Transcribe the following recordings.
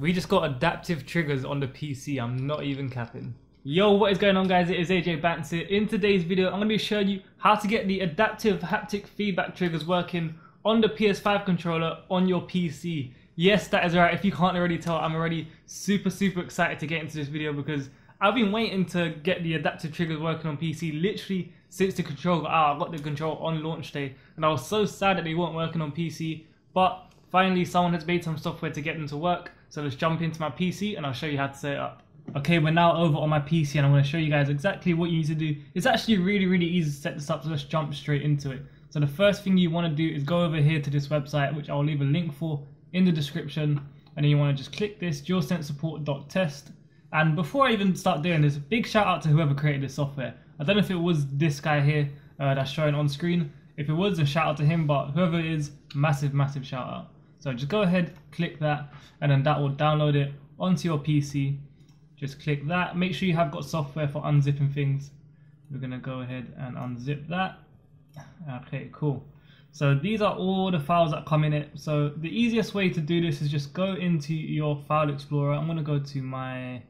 We just got Adaptive Triggers on the PC, I'm not even capping. Yo, what is going on guys, it is AJ Bants here. In today's video, I'm going to be showing you how to get the adaptive haptic feedback triggers working on the PS5 controller on your PC. Yes, that is right, if you can't already tell, I'm already super excited to get into this video because I've been waiting to get the adaptive triggers working on PC literally since the control got out. I got the control on launch day and I was so sad that they weren't working on PC, but finally someone has made some software to get them to work. So let's jump into my PC and I'll show you how to set it up. Okay, we're now over on my PC and I'm going to show you guys exactly what you need to do. It's actually really easy to set this up, so let's jump straight into it. So the first thing you want to do is go over here to this website, which I'll leave a link for in the description, and then you want to just click this dualsense support.test. And before I even start doing this, big shout out to whoever created this software. I don't know if it was this guy here that's showing on screen. If it was, a shout out to him, but whoever it is, massive shout out. So just go ahead, click that, and then that will download it onto your PC. Just click that. Make sure you have got software for unzipping things. We're going to go ahead and unzip that. Okay, cool. So these are all the files that come in it. So the easiest way to do this is just go into your file explorer. I'm going to go to my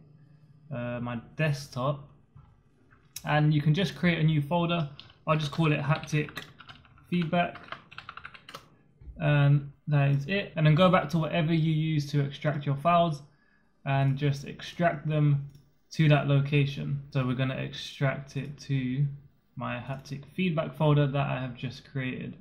my desktop, and you can just create a new folder. I'll just call it haptic feedback, and that is it. And then go back to whatever you use to extract your files and just extract them to that location. So we're going to extract it to my haptic feedback folder that I have just created.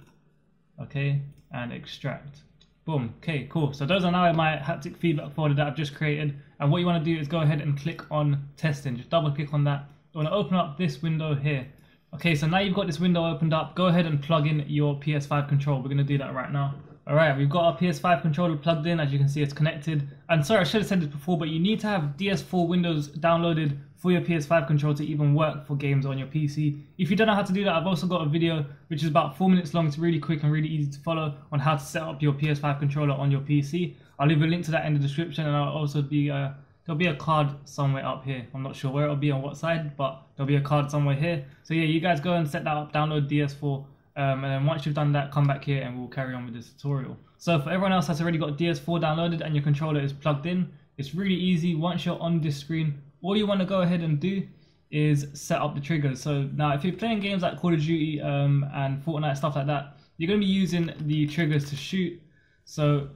Okay, and extract. Boom. Okay, cool. So those are now in my haptic feedback folder that I've just created. And what you want to do is go ahead and click on testing. Just double click on that. You want to open up this window here. Okay, so now you've got this window opened up. Go ahead and plug in your PS5 controller. We're going to do that right now. Alright, we've got our PS5 controller plugged in. As you can see, it's connected. And sorry, I should have said this before, but you need to have DS4 Windows downloaded for your PS5 controller to even work for games on your PC. If you don't know how to do that, I've also got a video which is about 4 minutes long. It's really quick and really easy to follow on how to set up your PS5 controller on your PC. I'll leave a link to that in the description, and I'll also be there'll be a card somewhere up here. I'm not sure where it'll be on what side, but there'll be a card somewhere here. So yeah, you guys go and set that up, download DS4. And then once you've done that, come back here and we'll carry on with this tutorial. So for everyone else that's already got DS4 downloaded and your controller is plugged in, it's really easy. Once you're on this screen, all you want to go ahead and do is set up the triggers. So now if you're playing games like Call of Duty and Fortnite, stuff like that, you're going to be using the triggers to shoot. So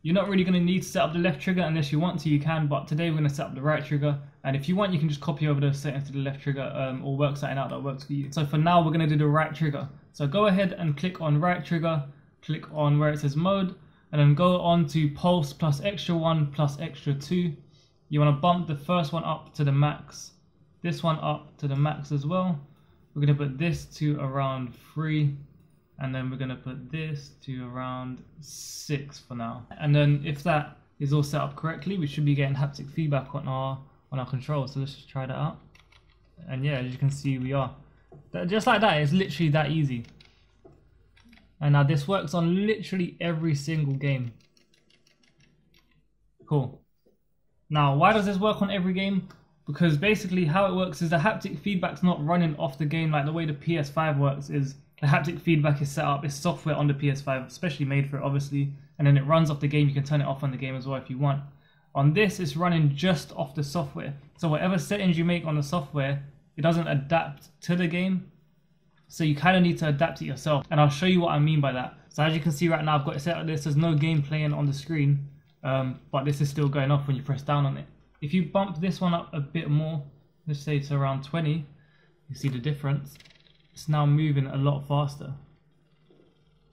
you're not really going to need to set up the left trigger unless you want to, you can, but today we're going to set up the right trigger. And if you want, you can just copy over those settings to the left trigger or work something out that works for you. So for now, we're going to do the right trigger. So go ahead and click on right trigger, click on where it says mode, and then go on to pulse plus extra 1 plus extra 2. You want to bump the first one up to the max, this one up to the max as well. We're going to put this to around 3, and then we're going to put this to around 6 for now. And then if that is all set up correctly, we should be getting haptic feedback on our control. So let's just try that out. And yeah, as you can see, we are. Just like that, it's literally that easy. And now this works on literally every single game. Cool. Now, why does this work on every game? Because basically how it works is the haptic feedback's not running off the game. Like the way the PS5 works is the haptic feedback is set up, it's software on the PS5, especially made for it obviously, and then it runs off the game. You can turn it off on the game as well if you want. On this, it's running just off the software. So whatever settings you make on the software, it doesn't adapt to the game, so you kind of need to adapt it yourself, and I'll show you what I mean by that. So as you can see right now, I've got it set like this. There's no game playing on the screen, but this is still going off when you press down on it. If you bump this one up a bit more, let's say it's around 20, you see the difference. It's now moving a lot faster.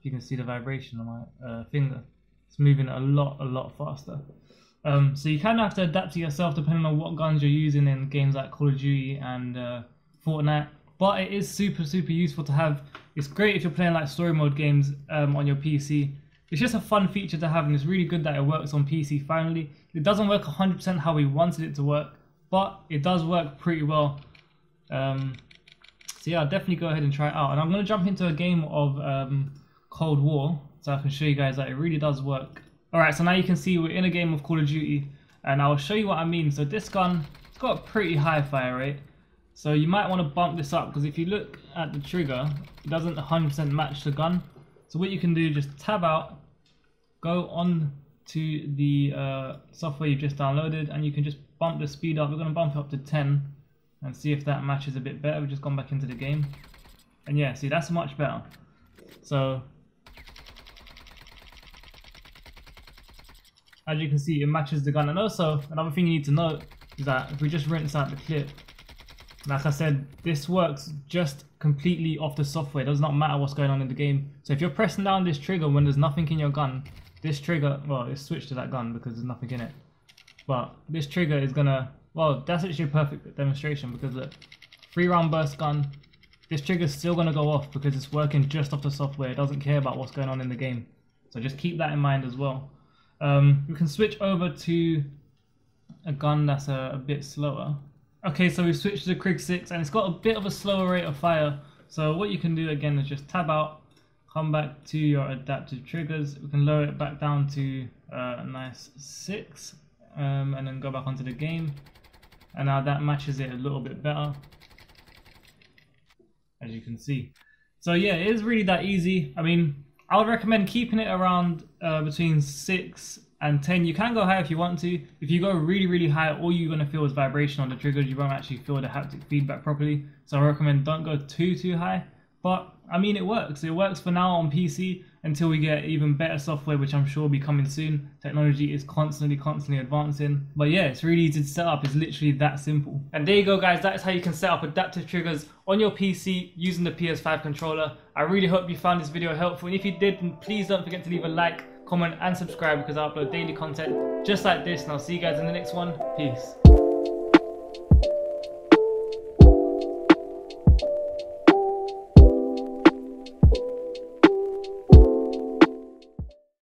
You can see the vibration on my finger. It's moving a lot faster. So you kind of have to adapt to yourself depending on what guns you're using in games like Call of Duty and Fortnite. But it is super useful to have. It's great if you're playing like story mode games on your PC. It's just a fun feature to have, and it's really good that it works on PC finally. It doesn't work 100% how we wanted it to work, but it does work pretty well. So yeah, I'll definitely go ahead and try it out. And I'm going to jump into a game of Cold War, so I can show you guys that it really does work. Alright, so now you can see we're in a game of Call of Duty, and I'll show you what I mean. So this gun, it's got a pretty high fire rate, so you might want to bump this up, because if you look at the trigger, it doesn't 100% match the gun. So what you can do, just tab out, go on to the software you've just downloaded, and you can just bump the speed up. We're going to bump it up to 10 and see if that matches a bit better. We've just gone back into the game, and yeah, see, that's much better. So as you can see, it matches the gun. And also another thing you need to note is that if we just rinse out the clip, like I said, this works just completely off the software. It does not matter what's going on in the game. So if you're pressing down this trigger when there's nothing in your gun, this trigger, well, it's switched to that gun because there's nothing in it. But this trigger is gonna, well, that's actually a perfect demonstration, because look, 3-round burst gun, this trigger's still gonna go off because it's working just off the software. It doesn't care about what's going on in the game. So just keep that in mind as well. We can switch over to a gun that's a bit slower. Okay, so we've switched to the Krig 6, and it's got a bit of a slower rate of fire. So what you can do again is just tab out, come back to your adaptive triggers. We can lower it back down to a nice 6, and then go back onto the game. And now that matches it a little bit better, as you can see. So yeah, it is really that easy. I mean, I would recommend keeping it around between 6 and 10. You can go high if you want to. If you go really, really high, all you're going to feel is vibration on the triggers. You won't actually feel the haptic feedback properly. So I recommend don't go too high. But I mean, it works. It works for now on PC until we get even better software, which I'm sure will be coming soon. Technology is constantly advancing. But yeah, it's really easy to set up. It's literally that simple. And there you go, guys. That is how you can set up adaptive triggers on your PC using the PS5 controller. I really hope you found this video helpful. And if you did, then please don't forget to leave a like, comment, and subscribe, because I upload daily content just like this. And I'll see you guys in the next one. Peace.